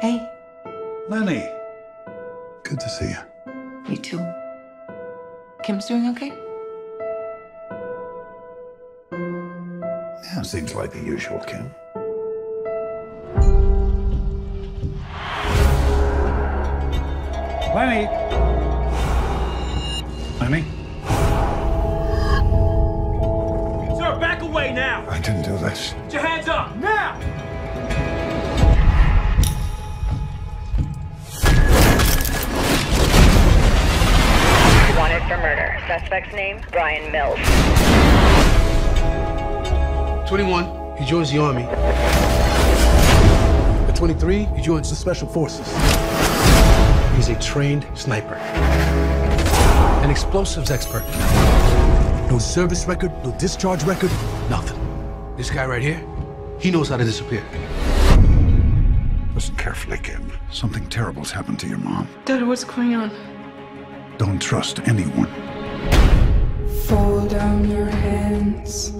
Hey. Lenny. Good to see you. You too. Kim's doing okay? Yeah, seems like the usual, Kim. Lenny! Lenny? Sir, back away now! I didn't do this. Put your hands up, now! Wanted for murder. Suspect's name, Bryan Mills. 21, he joins the Army. At 23, he joins the Special Forces. He's a trained sniper, an explosives expert. No service record, no discharge record, nothing. This guy right here, he knows how to disappear. Listen carefully, Kim. Something terrible's happened to your mom. Dad, what's going on? Don't trust anyone. Fold down your hands.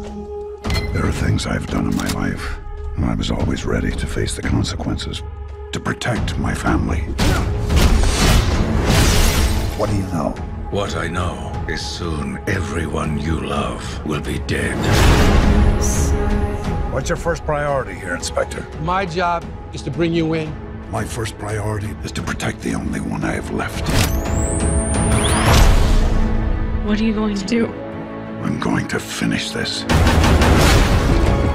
There are things I've done in my life, and I was always ready to face the consequences, to protect my family. What do you know? What I know is soon everyone you love will be dead. What's your first priority here, Inspector? My job is to bring you in. My first priority is to protect the only one I have left. What are you going to do? I'm going to finish this.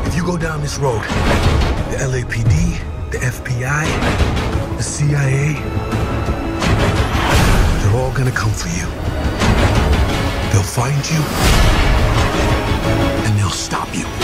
If you go down this road, the LAPD, the FBI, the CIA, they're all gonna come for you. They'll find you, and they'll stop you.